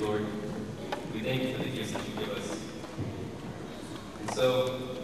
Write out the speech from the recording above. Lord. We thank you for the gifts that you give us. And so,